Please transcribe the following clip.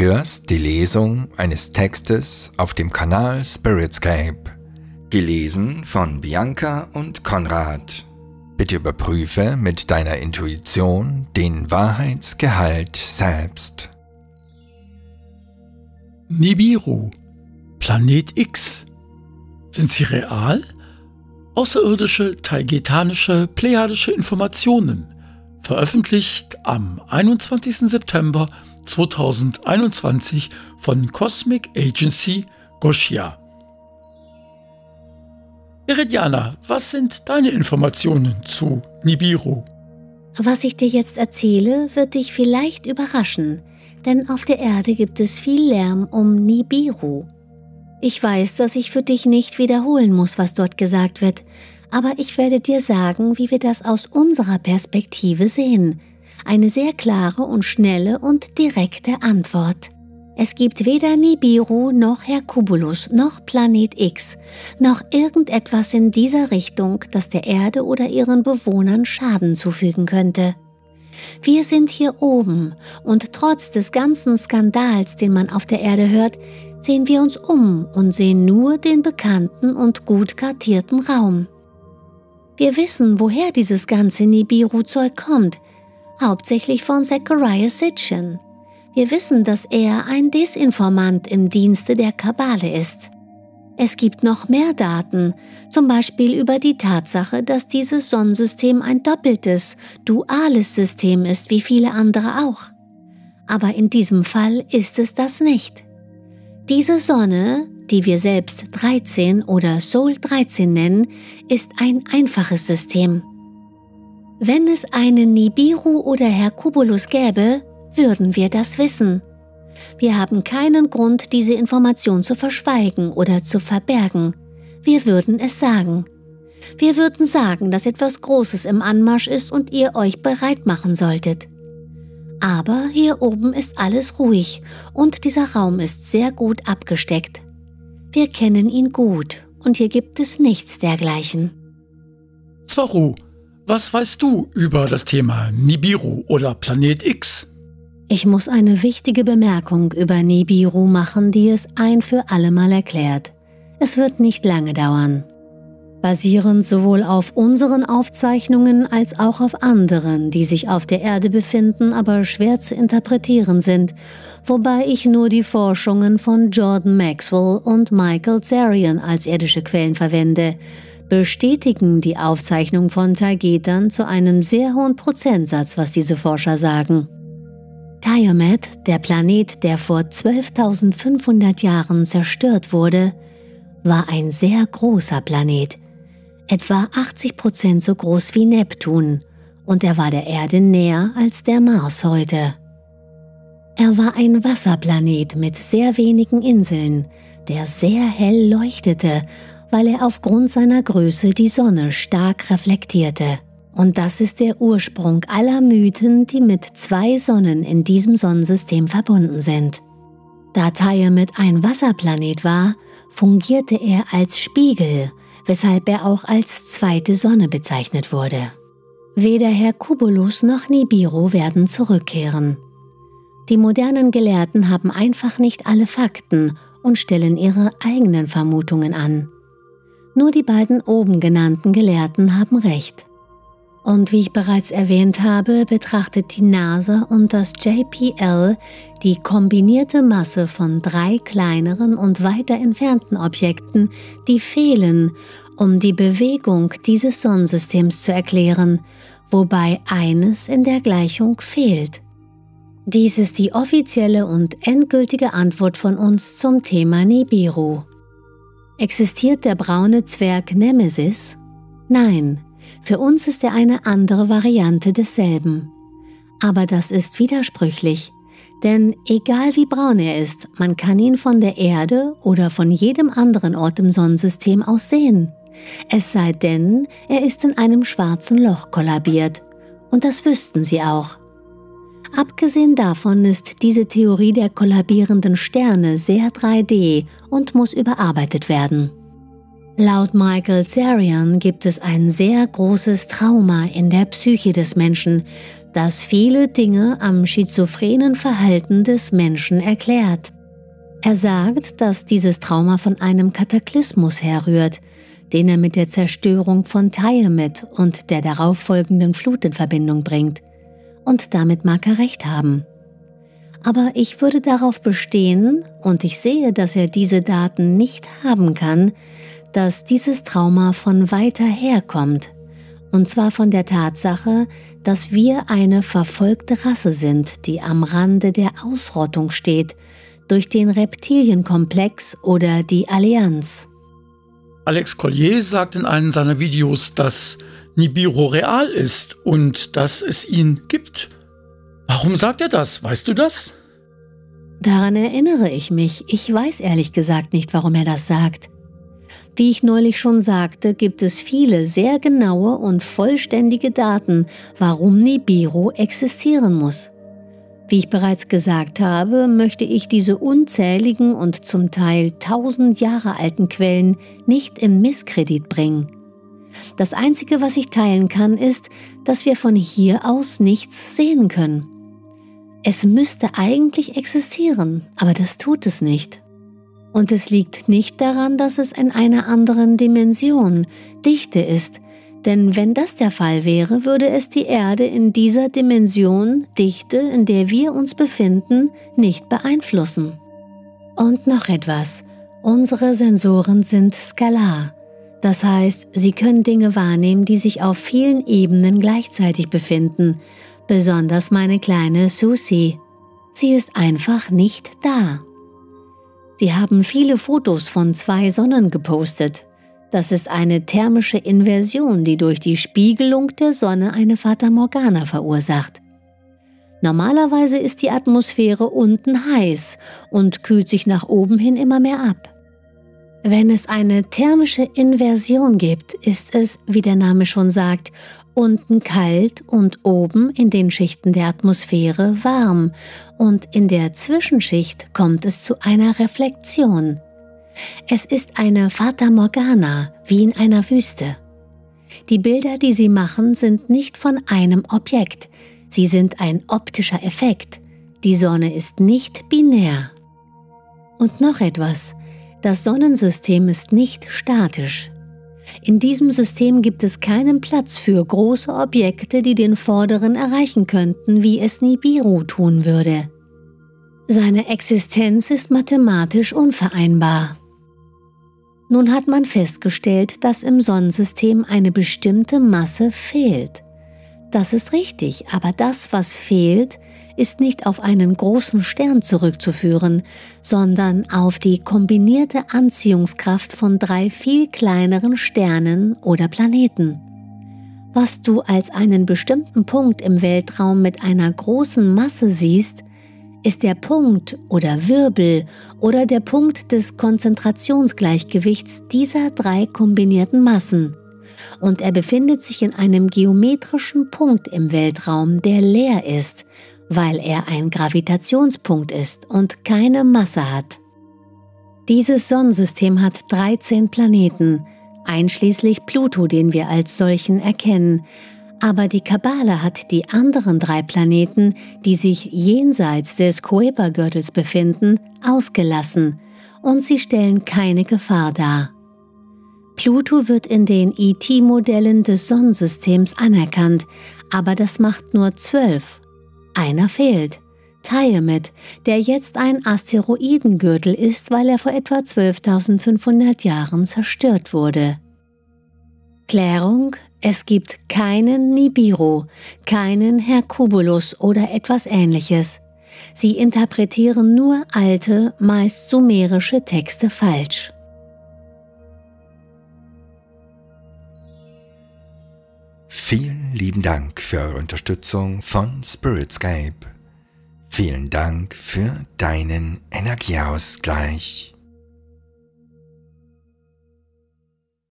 hörst die Lesung eines Textes auf dem Kanal Spiritscape, gelesen von Bianca und Konrad. Bitte überprüfe mit deiner Intuition den Wahrheitsgehalt selbst. Nibiru, Planet X. Sind sie real? Außerirdische, taygetanische, pleiadische Informationen. Veröffentlicht am 21. September 2021 von Cosmic Agency, Gosia. Eridiana, was sind deine Informationen zu Nibiru? Was ich dir jetzt erzähle, wird dich vielleicht überraschen, denn auf der Erde gibt es viel Lärm um Nibiru. Ich weiß, dass ich für dich nicht wiederholen muss, was dort gesagt wird, aber ich werde dir sagen, wie wir das aus unserer Perspektive sehen. Eine sehr klare und schnelle und direkte Antwort. Es gibt weder Nibiru noch Hercolubus noch Planet X, noch irgendetwas in dieser Richtung, das der Erde oder ihren Bewohnern Schaden zufügen könnte. Wir sind hier oben und trotz des ganzen Skandals, den man auf der Erde hört, sehen wir uns um und sehen nur den bekannten und gut kartierten Raum. Wir wissen, woher dieses ganze Nibiru-Zeug kommt, hauptsächlich von Zacharias Sitchin. Wir wissen, dass er ein Desinformant im Dienste der Kabale ist. Es gibt noch mehr Daten, zum Beispiel über die Tatsache, dass dieses Sonnensystem ein doppeltes, duales System ist, wie viele andere auch. Aber in diesem Fall ist es das nicht. Diese Sonne, die wir selbst 13 oder Soul 13 nennen, ist ein einfaches System. Wenn es einen Nibiru oder Hercolubus gäbe, würden wir das wissen. Wir haben keinen Grund, diese Information zu verschweigen oder zu verbergen. Wir würden es sagen. Wir würden sagen, dass etwas Großes im Anmarsch ist und ihr euch bereit machen solltet. Aber hier oben ist alles ruhig und dieser Raum ist sehr gut abgesteckt. Wir kennen ihn gut und hier gibt es nichts dergleichen. Zorro, was weißt du über das Thema Nibiru oder Planet X? Ich muss eine wichtige Bemerkung über Nibiru machen, die es ein für allemal erklärt. Es wird nicht lange dauern. Basierend sowohl auf unseren Aufzeichnungen als auch auf anderen, die sich auf der Erde befinden, aber schwer zu interpretieren sind, wobei ich nur die Forschungen von Jordan Maxwell und Michael Zarian als irdische Quellen verwende, bestätigen die Aufzeichnung von Taygetern zu einem sehr hohen Prozentsatz, was diese Forscher sagen. Tiamat, der Planet, der vor 12.500 Jahren zerstört wurde, war ein sehr großer Planet, etwa 80% so groß wie Neptun, und er war der Erde näher als der Mars heute. Er war ein Wasserplanet mit sehr wenigen Inseln, der sehr hell leuchtete, weil er aufgrund seiner Größe die Sonne stark reflektierte. Und das ist der Ursprung aller Mythen, die mit zwei Sonnen in diesem Sonnensystem verbunden sind. Da Tiamat ein Wasserplanet war, fungierte er als Spiegel, weshalb er auch als zweite Sonne bezeichnet wurde. Weder Hercolubus noch Nibiru werden zurückkehren. Die modernen Gelehrten haben einfach nicht alle Fakten und stellen ihre eigenen Vermutungen an. Nur die beiden oben genannten Gelehrten haben recht. Und wie ich bereits erwähnt habe, betrachtet die NASA und das JPL die kombinierte Masse von drei kleineren und weiter entfernten Objekten, die fehlen, um die Bewegung dieses Sonnensystems zu erklären, wobei eines in der Gleichung fehlt. Dies ist die offizielle und endgültige Antwort von uns zum Thema Nibiru. Existiert der braune Zwerg Nemesis? Nein. Für uns ist er eine andere Variante desselben. Aber das ist widersprüchlich, denn egal wie braun er ist, man kann ihn von der Erde oder von jedem anderen Ort im Sonnensystem aus sehen. Es sei denn, er ist in einem schwarzen Loch kollabiert. Und das wüssten sie auch. Abgesehen davon ist diese Theorie der kollabierenden Sterne sehr 3D und muss überarbeitet werden. Laut Michael Zarian gibt es ein sehr großes Trauma in der Psyche des Menschen, das viele Dinge am schizophrenen Verhalten des Menschen erklärt. Er sagt, dass dieses Trauma von einem Kataklysmus herrührt, den er mit der Zerstörung von Tiamat und der darauffolgenden Flut in Verbindung bringt. Und damit mag er recht haben. Aber ich würde darauf bestehen, und ich sehe, dass er diese Daten nicht haben kann, dass dieses Trauma von weiter her kommt, und zwar von der Tatsache, dass wir eine verfolgte Rasse sind, die am Rande der Ausrottung steht, durch den Reptilienkomplex oder die Allianz. Alex Collier sagt in einem seiner Videos, dass Nibiru real ist und dass es ihn gibt. Warum sagt er das? Weißt du das? Daran erinnere ich mich. Ich weiß ehrlich gesagt nicht, warum er das sagt. Wie ich neulich schon sagte, gibt es viele sehr genaue und vollständige Daten, warum Nibiru existieren muss. Wie ich bereits gesagt habe, möchte ich diese unzähligen und zum Teil 1000 Jahre alten Quellen nicht in Misskredit bringen. Das Einzige, was ich teilen kann, ist, dass wir von hier aus nichts sehen können. Es müsste eigentlich existieren, aber das tut es nicht. Und es liegt nicht daran, dass es in einer anderen Dimension, Dichte ist, denn wenn das der Fall wäre, würde es die Erde in dieser Dimension, Dichte, in der wir uns befinden, nicht beeinflussen. Und noch etwas, unsere Sensoren sind skalar, das heißt, sie können Dinge wahrnehmen, die sich auf vielen Ebenen gleichzeitig befinden, besonders meine kleine Susi. Sie ist einfach nicht da. Sie haben viele Fotos von 2 Sonnen gepostet. Das ist eine thermische Inversion, die durch die Spiegelung der Sonne eine Fata Morgana verursacht. Normalerweise ist die Atmosphäre unten heiß und kühlt sich nach oben hin immer mehr ab. Wenn es eine thermische Inversion gibt, ist es, wie der Name schon sagt, unten kalt und oben in den Schichten der Atmosphäre warm, und in der Zwischenschicht kommt es zu einer Reflexion. Es ist eine Fata Morgana, wie in einer Wüste. Die Bilder, die sie machen, sind nicht von einem Objekt, sie sind ein optischer Effekt. Die Sonne ist nicht binär. Und noch etwas, das Sonnensystem ist nicht statisch. In diesem System gibt es keinen Platz für große Objekte, die den vorderen erreichen könnten, wie es Nibiru tun würde. Seine Existenz ist mathematisch unvereinbar. Nun hat man festgestellt, dass im Sonnensystem eine bestimmte Masse fehlt. Das ist richtig, aber das, was fehlt, ist nicht auf einen großen Stern zurückzuführen, sondern auf die kombinierte Anziehungskraft von 3 viel kleineren Sternen oder Planeten. Was du als einen bestimmten Punkt im Weltraum mit einer großen Masse siehst, ist der Punkt oder Wirbel oder der Punkt des Konzentrationsgleichgewichts dieser 3 kombinierten Massen. Und er befindet sich in einem geometrischen Punkt im Weltraum, der leer ist, weil er ein Gravitationspunkt ist und keine Masse hat. Dieses Sonnensystem hat 13 Planeten, einschließlich Pluto, den wir als solchen erkennen, aber die Kabbale hat die anderen 3 Planeten, die sich jenseits des Kuipergürtels befinden, ausgelassen, und sie stellen keine Gefahr dar. Pluto wird in den ET-Modellen des Sonnensystems anerkannt, aber das macht nur 12. Einer fehlt, Tiamat, der jetzt ein Asteroidengürtel ist, weil er vor etwa 12.500 Jahren zerstört wurde. Klärung: Es gibt keinen Nibiru, keinen Hercolubus oder etwas Ähnliches. Sie interpretieren nur alte, meist sumerische Texte falsch. Vielen lieben Dank für eure Unterstützung von Spiritscape. Vielen Dank für deinen Energieausgleich.